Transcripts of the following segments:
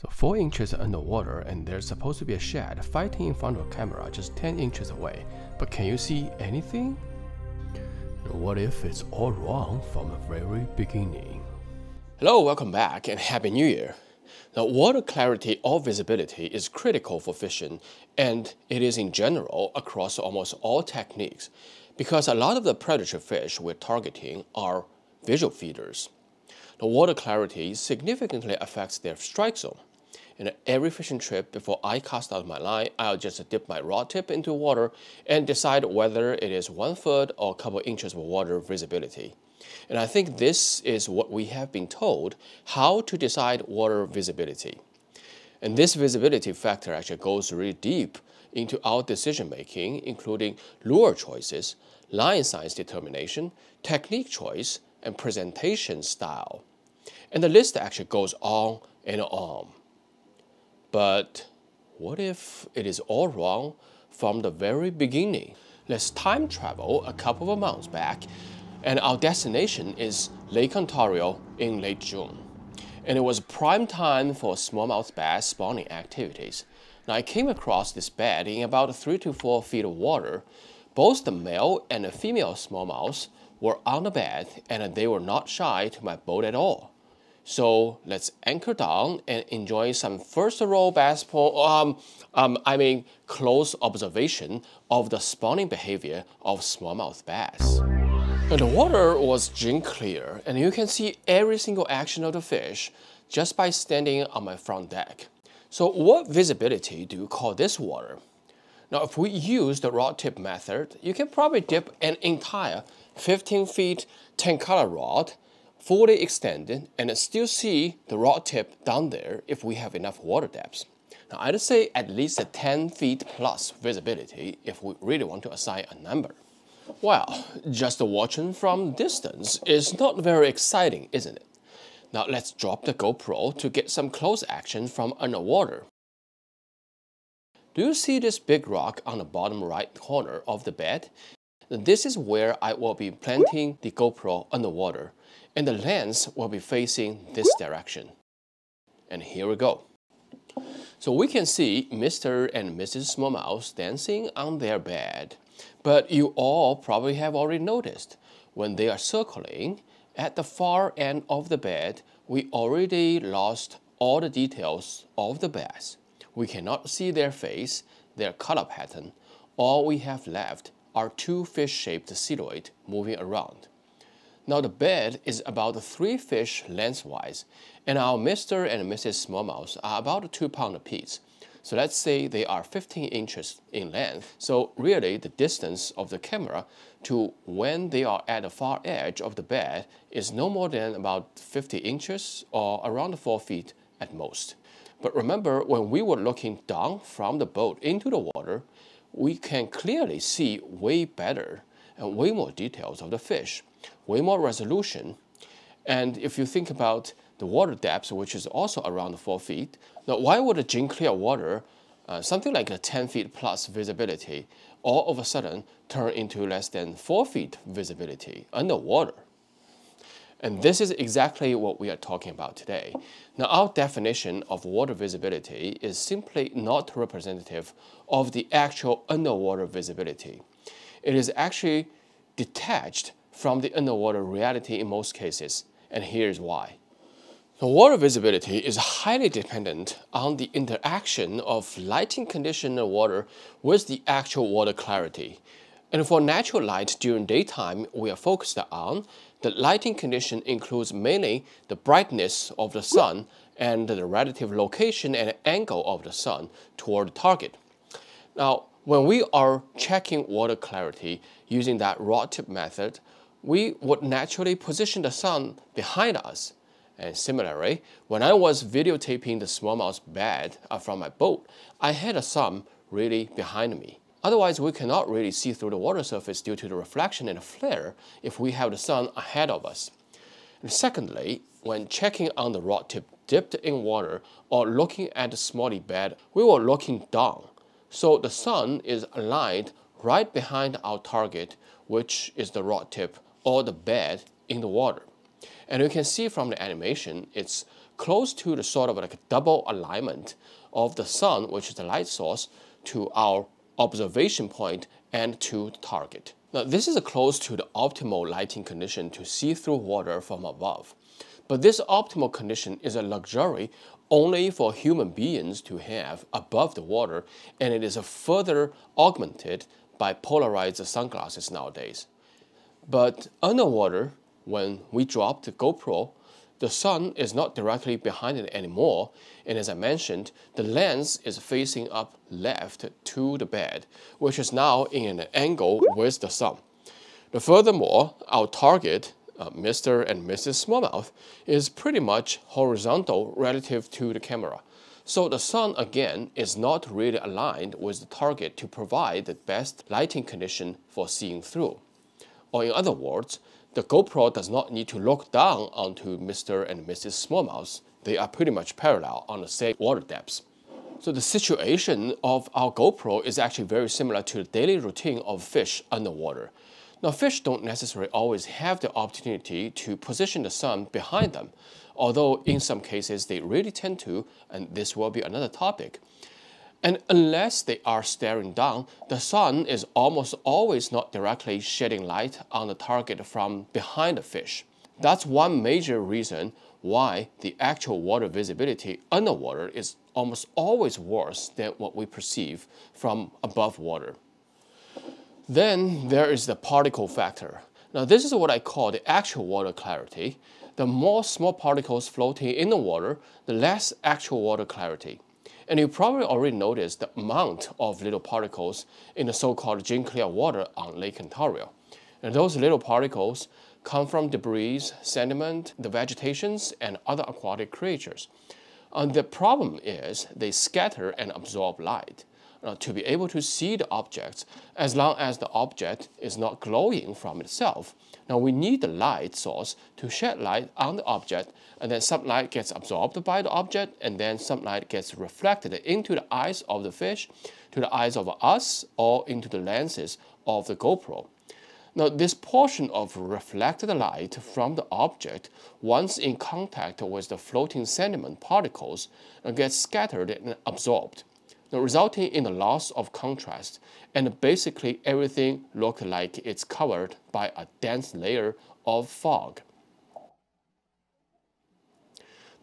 So 4 inches underwater, and there's supposed to be a shad fighting in front of a camera just 10 inches away, but can you see anything? And what if it's all wrong from the very beginning? Hello, welcome back and Happy New Year! Now, water clarity or visibility is critical for fishing, and it is in general across almost all techniques, because a lot of the predator fish we're targeting are visual feeders. The water clarity significantly affects their strike zone. In every fishing trip, before I cast out my line, I'll just dip my rod tip into water and decide whether it is 1 foot or a couple inches of water visibility. And I think this is what we have been told, how to decide water visibility. And this visibility factor actually goes really deep into our decision making, including lure choices, line size determination, technique choice, and presentation style. And the list actually goes on and on. But what if it is all wrong from the very beginning? Let's time travel a couple of months back, and our destination is Lake Ontario in late June. And it was prime time for smallmouth bass spawning activities. Now, I came across this bed in about 3 to 4 feet of water. Both the male and the female smallmouths were on the bed, and they were not shy to my boat at all. So let's anchor down and enjoy some first row bass pole, close observation of the spawning behavior of smallmouth bass. Now, the water was gin clear, and you can see every single action of the fish just by standing on my front deck. So what visibility do you call this water? Now, if we use the rod tip method, you can probably dip an entire 15 feet Tenkara rod, fully extended, and still see the rod tip down there if we have enough water depth. Now, I'd say at least a 10 feet plus visibility if we really want to assign a number. Well, just watching from distance is not very exciting, isn't it? Now let's drop the GoPro to get some close action from underwater. Do you see this big rock on the bottom right corner of the bed? This is where I will be planting the GoPro underwater, and the lens will be facing this direction. And here we go. So we can see Mr. and Mrs. Smallmouth dancing on their bed, but you all probably have already noticed, when they are circling, at the far end of the bed, we already lost all the details of the bass. We cannot see their face, their color pattern. All we have left are two fish-shaped silhouettes moving around. Now the bed is about 3 fish lengthwise, and our Mr. and Mrs. Smallmouth are about 2 pounds apiece. So let's say they are 15 inches in length. So really the distance of the camera to when they are at the far edge of the bed is no more than about 50 inches or around 4 feet at most. But remember, when we were looking down from the boat into the water, we can clearly see way better and way more details of the fish, way more resolution. And if you think about the water depth, which is also around 4 feet, now why would a gin clear water, something like a 10 feet plus visibility, all of a sudden turn into less than 4 feet visibility underwater? And this is exactly what we are talking about today. Now, our definition of water visibility is simply not representative of the actual underwater visibility. It is actually detached from the underwater reality in most cases, and here's why. The water visibility is highly dependent on the interaction of lighting condition in the water with the actual water clarity. And for natural light during daytime, we are focused on the lighting condition includes mainly the brightness of the sun and the relative location and angle of the sun toward the target. Now, when we are checking water clarity using that rod tip method, we would naturally position the sun behind us. And similarly, when I was videotaping the smallmouth bed from my boat, I had the sun really behind me. Otherwise, we cannot really see through the water surface due to the reflection and the flare if we have the sun ahead of us. And secondly, when checking on the rod tip dipped in water or looking at the smallie bed, we were looking down. So the sun is aligned right behind our target, which is the rod tip or the bed in the water. And you can see from the animation, it's close to the sort of like a double alignment of the sun, which is the light source, to our observation point and to the target. Now, this is close to the optimal lighting condition to see through water from above. But this optimal condition is a luxury only for human beings to have above the water, and it is further augmented by polarized sunglasses nowadays. But underwater, when we drop the GoPro, the sun is not directly behind it anymore, and as I mentioned, the lens is facing up left to the bed, which is now in an angle with the sun. But furthermore, our target, Mr. and Mrs. Smallmouth, is pretty much horizontal relative to the camera. So the sun, again, is not really aligned with the target to provide the best lighting condition for seeing through. Or in other words, the GoPro does not need to look down onto Mr. and Mrs. Smallmouth. They are pretty much parallel on the same water depths. So the situation of our GoPro is actually very similar to the daily routine of fish underwater. Now, fish don't necessarily always have the opportunity to position the sun behind them, although in some cases they really tend to, and this will be another topic. And unless they are staring down, the sun is almost always not directly shedding light on the target from behind the fish. That's one major reason why the actual water visibility underwater is almost always worse than what we perceive from above water. Then there is the particle factor. Now, this is what I call the actual water clarity. The more small particles floating in the water, the less actual water clarity. And you probably already noticed the amount of little particles in the so-called gin clear water on Lake Ontario. And those little particles come from debris, sediment, the vegetations, and other aquatic creatures. And the problem is they scatter and absorb light. Now, to be able to see the objects, as long as the object is not glowing from itself, now we need the light source to shed light on the object, and then some light gets absorbed by the object, and then some light gets reflected into the eyes of the fish, to the eyes of us, or into the lenses of the GoPro. Now, this portion of reflected light from the object, once in contact with the floating sediment particles, gets scattered and absorbed, resulting in the loss of contrast, and basically everything looks like it's covered by a dense layer of fog.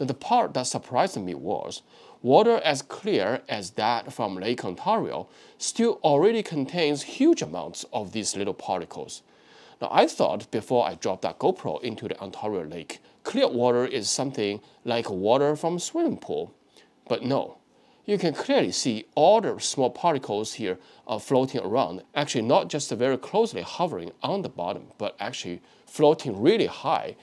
Now, the part that surprised me was, water as clear as that from Lake Ontario still already contains huge amounts of these little particles. Now, I thought before I dropped that GoPro into the Ontario lake, clear water is something like water from a swimming pool, but no. You can clearly see all the small particles here are floating around, actually not just very closely hovering on the bottom, but actually floating really high.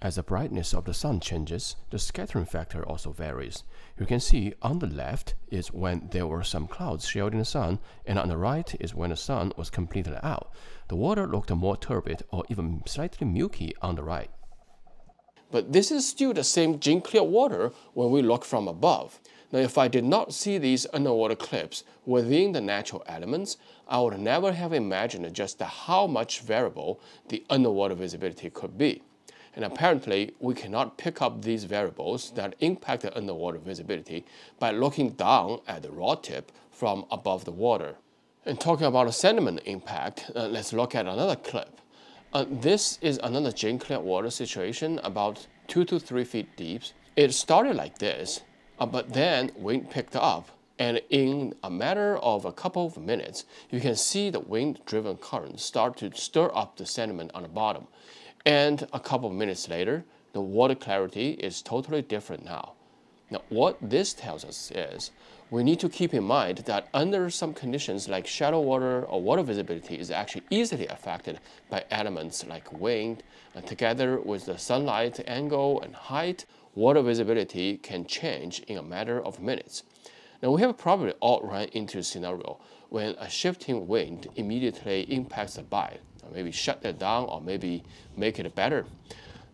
As the brightness of the sun changes, the scattering factor also varies. You can see on the left is when there were some clouds shielding the sun, and on the right is when the sun was completely out. The water looked more turbid or even slightly milky on the right. But this is still the same gin clear water when we look from above. Now, if I did not see these underwater clips within the natural elements, I would never have imagined just how much variable the underwater visibility could be. And apparently, we cannot pick up these variables that impact the underwater visibility by looking down at the rod tip from above the water. And talking about the sediment impact, let's look at another clip. This is another gin clear water situation, about 2 to 3 feet deep. It started like this, but then wind picked up, and in a matter of a couple of minutes, you can see the wind-driven current start to stir up the sediment on the bottom. And a couple of minutes later, the water clarity is totally different now. Now, what this tells us is, we need to keep in mind that under some conditions like shallow water or water visibility is actually easily affected by elements like wind, and together with the sunlight angle and height, water visibility can change in a matter of minutes. Now, we have probably all run into a scenario when a shifting wind immediately impacts the bite, maybe shut it down or maybe make it better.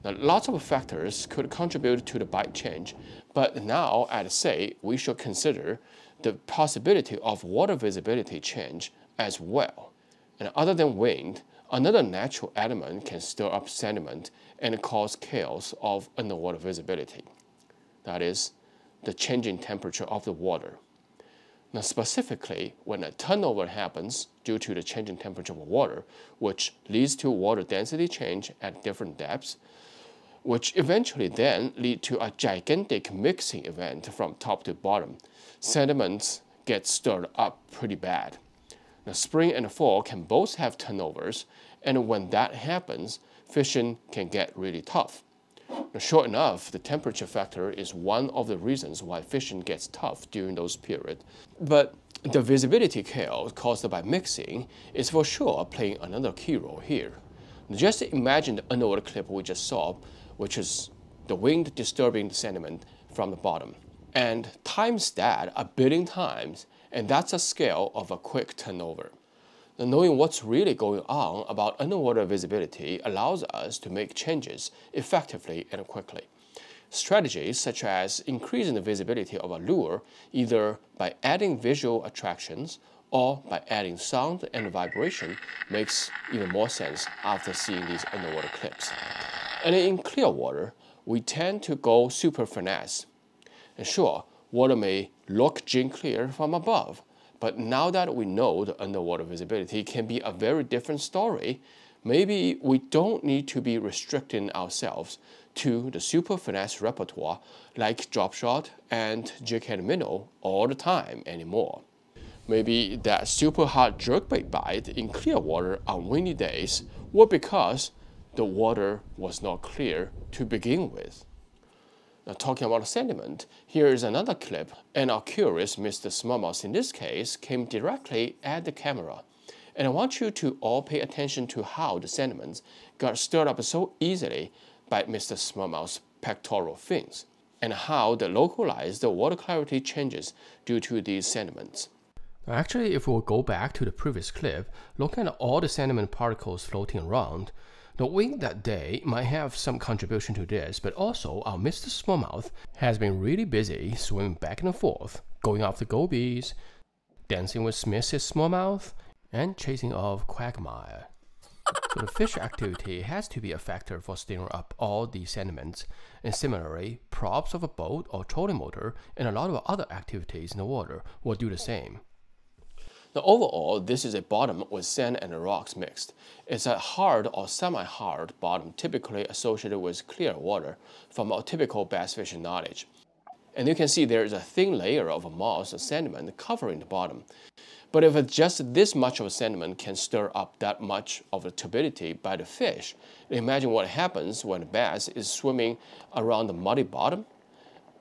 Now, lots of factors could contribute to the bite change, but now I'd say we should consider the possibility of water visibility change as well. And other than wind, another natural element can stir up sediment and cause chaos of underwater visibility. that is the changing temperature of the water. Now specifically, when a turnover happens due to the changing temperature of water, which leads to water density change at different depths, which eventually then lead to a gigantic mixing event from top to bottom. Sediments get stirred up pretty bad. Now spring and fall can both have turnovers, and when that happens, fishing can get really tough. Now, sure enough, the temperature factor is one of the reasons why fishing gets tough during those periods. But the visibility chaos caused by mixing is for sure playing another key role here. Now, just imagine the underwater clip we just saw, which is the wind disturbing the sediment from the bottom. And times that a billion times, and that's a scale of a quick turnover. Now, knowing what's really going on about underwater visibility allows us to make changes effectively and quickly. Strategies such as increasing the visibility of a lure either by adding visual attractions or by adding sound and vibration makes even more sense after seeing these underwater clips. And in clear water, we tend to go super finesse. And sure, water may look gin clear from above, but now that we know the underwater visibility can be a very different story, maybe we don't need to be restricting ourselves to the super finesse repertoire like Dropshot and Jighead Minnow all the time anymore. Maybe that super hard jerkbait bite in clear water on windy days were because the water was not clear to begin with. Now, talking about sediment, here is another clip, and our curious Mr. Smallmouth in this case came directly at the camera. And I want you to all pay attention to how the sediments got stirred up so easily by Mr. Smallmouth's pectoral fins, and how they localize the water clarity changes due to these sediments. Actually, if we'll go back to the previous clip, looking at all the sediment particles floating around, the wind that day might have some contribution to this, but also our Mr. Smallmouth has been really busy swimming back and forth, going after gobies, dancing with Mrs. Smallmouth, and chasing off quagmire. So the fish activity has to be a factor for stirring up all these sediments, and similarly, props of a boat or trolling motor and a lot of other activities in the water will do the same. Now overall, this is a bottom with sand and rocks mixed. It's a hard or semi-hard bottom typically associated with clear water from our typical bass fishing knowledge. And you can see there is a thin layer of moss and sediment covering the bottom. But if it's just this much of a sediment can stir up that much of the turbidity by the fish, imagine what happens when a bass is swimming around the muddy bottom.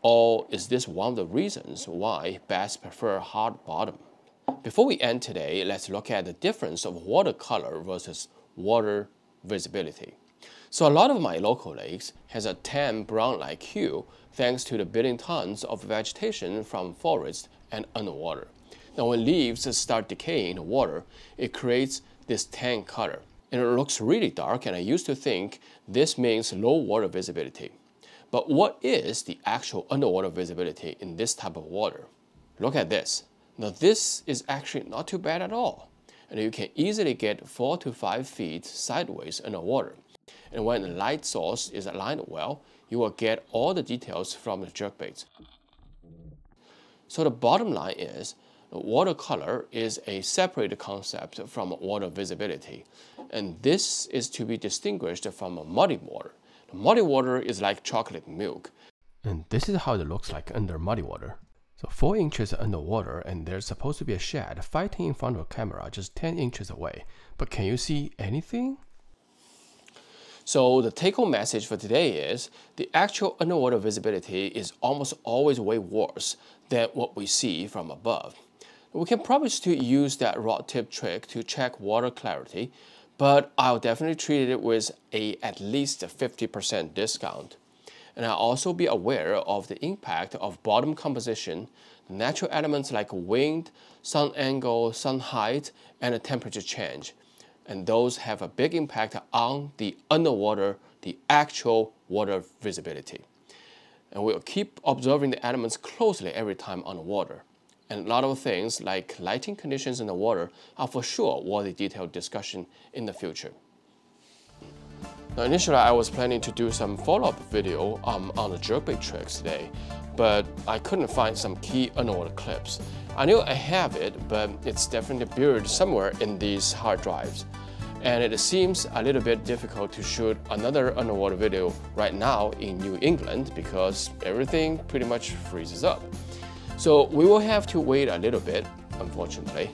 Or is this one of the reasons why bass prefer hard bottom? Before we end today, let's look at the difference of water color versus water visibility. So a lot of my local lakes has a tan brown-like hue thanks to the billion tons of vegetation from forests and underwater. Now when leaves start decaying in the water, it creates this tan color. And it looks really dark, and I used to think this means low water visibility. But what is the actual underwater visibility in this type of water? Look at this. Now this is actually not too bad at all, and you can easily get 4 to 5 feet sideways underwater. And when the light source is aligned well, you will get all the details from the jerkbaits. So the bottom line is, water color is a separate concept from water visibility, and this is to be distinguished from muddy water. The muddy water is like chocolate milk. And this is how it looks like under muddy water. So 4 inches underwater, and there's supposed to be a shed fighting in front of a camera just 10 inches away. But can you see anything? So the take-home message for today is the actual underwater visibility is almost always way worse than what we see from above. We can probably still use that rod tip trick to check water clarity, but I'll definitely treat it with at least a 50% discount. And I'll also be aware of the impact of bottom composition, natural elements like wind, sun angle, sun height, and temperature change. And those have a big impact on the actual water visibility. And we'll keep observing the elements closely every time on the water. And a lot of things like lighting conditions in the water are for sure worthy detailed discussion in the future. Now initially I was planning to do some follow-up video on the jerkbait tricks today, but I couldn't find some key unordered clips. I knew I have it, but it's definitely buried somewhere in these hard drives. And it seems a little bit difficult to shoot another underwater video right now in New England because everything pretty much freezes up. So we will have to wait a little bit, unfortunately.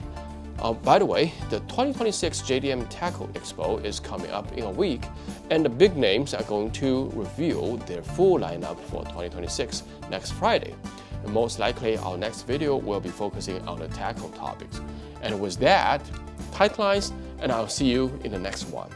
By the way, the 2026 JDM Tackle Expo is coming up in a week, and the big names are going to reveal their full lineup for 2026 next Friday. And most likely our next video will be focusing on the tackle topics. And with that, tight lines, and I'll see you in the next one.